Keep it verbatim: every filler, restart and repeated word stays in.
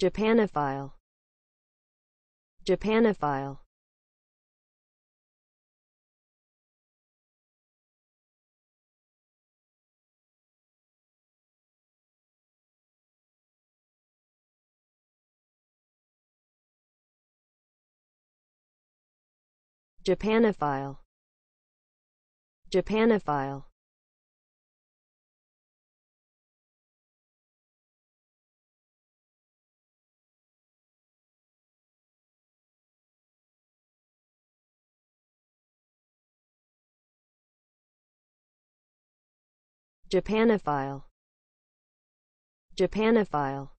Japanophile. Japanophile. Japanophile. Japanophile. Japanophile. Japanophile.